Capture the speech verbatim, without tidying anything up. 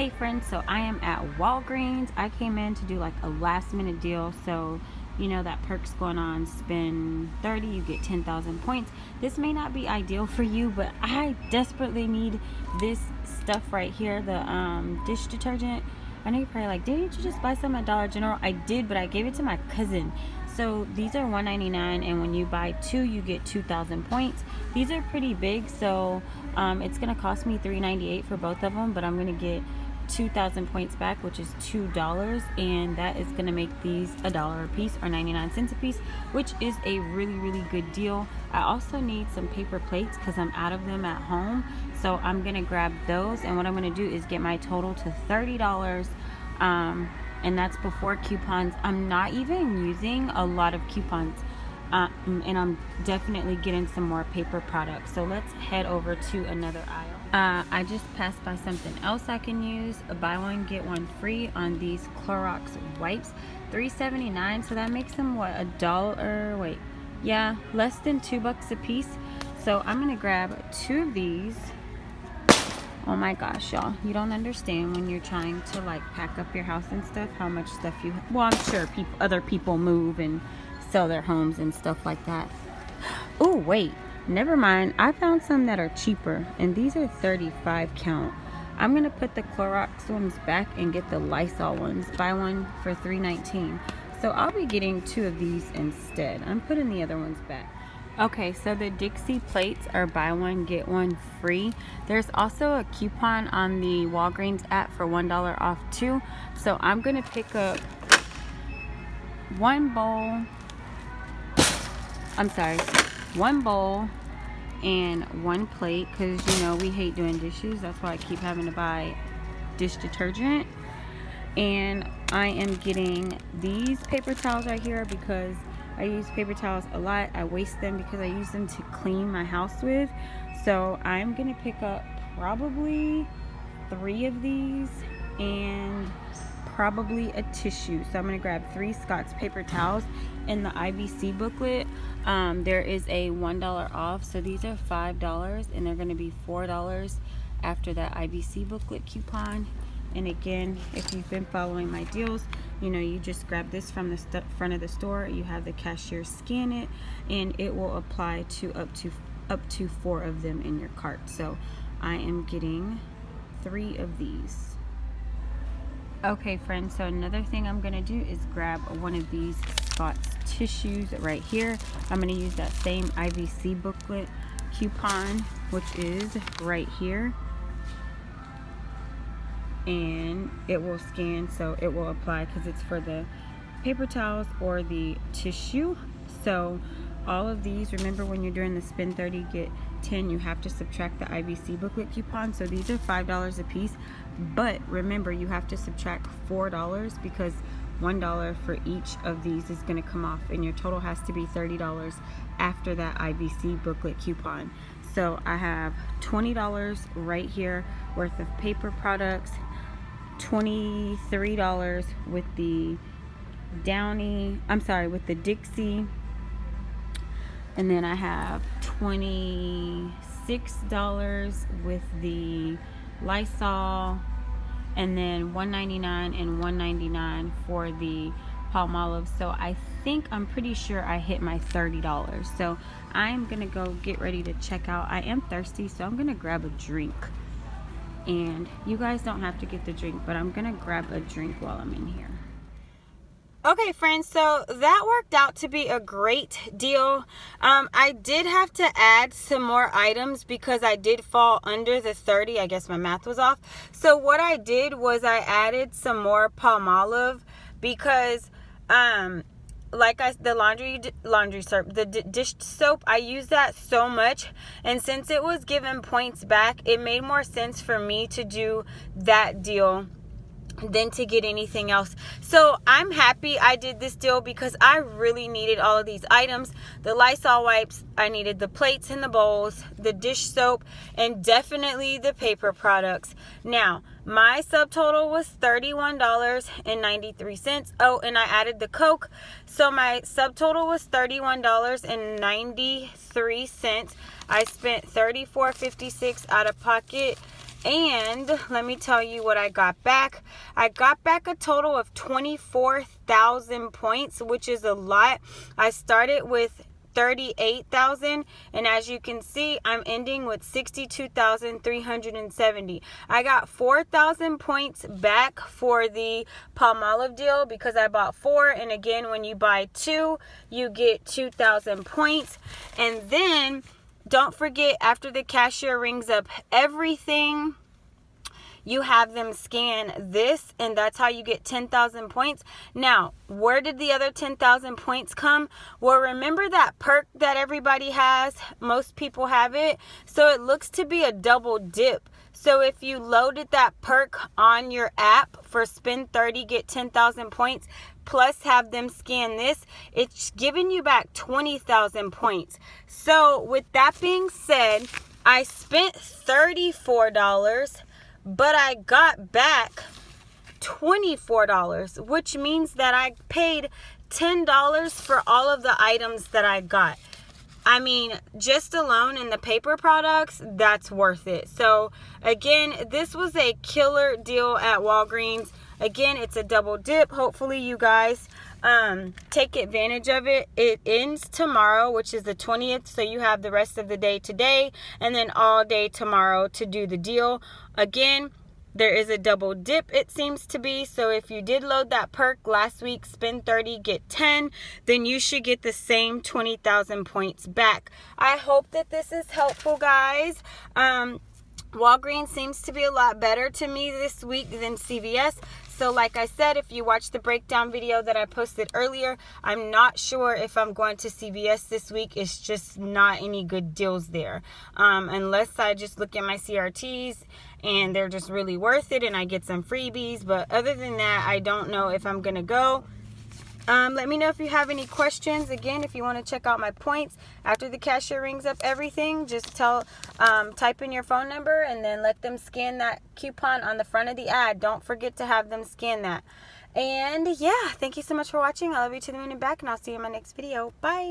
Hey friends, so I am at Walgreens. I came in to do like a last minute deal, so you know that perk's going on, spend thirty, you get ten thousand points. This may not be ideal for you, but I desperately need this stuff right here, the um, dish detergent. I know you're probably like, didn't you just buy some at Dollar General? I did, but I gave it to my cousin. So these are one ninety-nine, and when you buy two, you get two thousand points. These are pretty big, so um, it's gonna cost me three ninety-eight for both of them, but I'm gonna get two thousand points back, which is two dollars, and that is going to make these a dollar a piece or ninety-nine cents a piece, which is a really really good deal. I also need some paper plates because I'm out of them at home, so I'm going to grab those, and what I'm going to do is get my total to thirty dollars, um, and that's before coupons. I'm not even using a lot of coupons, uh, and I'm definitely getting some more paper products. So let's head over to another aisle. Uh, I just passed by something else I can use. Buy one get one free on these Clorox wipes, three seventy-nine. So that makes them what, a dollar? Wait, yeah, less than two bucks a piece. So I'm gonna grab two of these. Oh my gosh, y'all! You don't understand when you're trying to like pack up your house and stuff how much stuff you. Well, I'm sure people, other people move and sell their homes and stuff like that. Oh wait. Never mind, I found some that are cheaper, and these are thirty-five count. I'm gonna put the Clorox ones back and get the Lysol ones. Buy one for three nineteen. So I'll be getting two of these instead. I'm putting the other ones back. Okay, so the Dixie plates are buy one get one free. There's also a coupon on the Walgreens app for one dollar off too. So I'm gonna pick up one bowl. I'm sorry. One bowl and one plate, because you know we hate doing dishes, that's why I keep having to buy dish detergent. And I am getting these paper towels right here because I use paper towels a lot. I waste them because I use them to clean my house with. So I'm gonna pick up probably three of these and probably a tissue. So I'm gonna grab three Scott's paper towels. In the I V C booklet, um, there is a one dollar off, so these are five dollars, and they're going to be four dollars after that I V C booklet coupon. And again, if you've been following my deals, you know you just grab this from the front of the store, you have the cashier scan it, and it will apply to up to up to four of them in your cart. So I am getting three of these. Okay friends, so another thing I'm gonna do is grab one of these Scott's tissues right here. I'm gonna use that same I V C booklet coupon, which is right here, and it will scan, so it will apply because it's for the paper towels or the tissue. So all of these, remember when you're doing the spend thirty get ten, you have to subtract the I V C booklet coupon. So these are five dollars a piece, but remember you have to subtract four dollars because one dollar for each of these is going to come off, and your total has to be thirty dollars after that I V C booklet coupon. So I have twenty dollars right here worth of paper products, twenty-three dollars with the Downy. I'm sorry, with the Dixie. And then I have twenty-six dollars with the Lysol, and then one ninety-nine and one ninety-nine for the Palmolive. So I think, I'm pretty sure I hit my thirty dollars. So I'm gonna go get ready to check out. I am thirsty, so I'm gonna grab a drink. And you guys don't have to get the drink, but I'm gonna grab a drink while I'm in here. Okay friends, so that worked out to be a great deal. Um, I did have to add some more items because I did fall under the thirty. I guess my math was off. So what I did was I added some more Palmolive because um, like I, the laundry laundry soap, the d dish soap, I used that so much, and since it was given points back, it made more sense for me to do that deal than to get anything else. So I'm happy I did this deal because I really needed all of these items. The Lysol wipes, I needed the plates and the bowls, the dish soap, and definitely the paper products. Now my subtotal was thirty-one dollars and ninety-three cents. Oh, and I added the Coke, so my subtotal was thirty-one dollars and ninety-three cents. I spent thirty-four fifty-six out of pocket, And let me tell you what I got back. I got back a total of twenty-four thousand points, which is a lot. I started with thirty-eight thousand, and as you can see, I'm ending with sixty-two thousand three hundred seventy. I got four thousand points back for the Palmolive deal because I bought four, and again, when you buy two, you get two thousand points. And then don't forget, after the cashier rings up everything, you have them scan this, and that's how you get ten thousand points. Now, where did the other ten thousand points come? Well, remember that perk that everybody has? Most people have it. So it looks to be a double dip. So if you loaded that perk on your app for spend thirty, get ten thousand points, plus have them scan this, it's giving you back twenty thousand points. So with that being said, I spent thirty-four dollars. But I got back twenty-four dollars, which means that I paid ten dollars for all of the items that I got. I mean, just alone in the paper products, that's worth it. So again, this was a killer deal at Walgreens. Again, it's a double dip. Hopefully you guys um, take advantage of it. It ends tomorrow, which is the twentieth. So you have the rest of the day today and then all day tomorrow to do the deal. Again, there is a double dip, it seems to be. So if you did load that perk last week, spend thirty, get ten, then you should get the same twenty thousand points back. I hope that this is helpful, guys. Um, Walgreens seems to be a lot better to me this week than C V S. So like I said, if you watch the breakdown video that I posted earlier, I'm not sure if I'm going to C V S this week. It's just not any good deals there. Um, unless I just look at my C R Ts and they're just really worth it and I get some freebies. But other than that, I don't know if I'm going to go. Um, let me know if you have any questions. Again, if you want to check out my points after the cashier rings up everything, just tell, um, type in your phone number and then let them scan that coupon on the front of the ad. Don't forget to have them scan that. And yeah, thank you so much for watching. I love you to the moon and back, and I'll see you in my next video. Bye.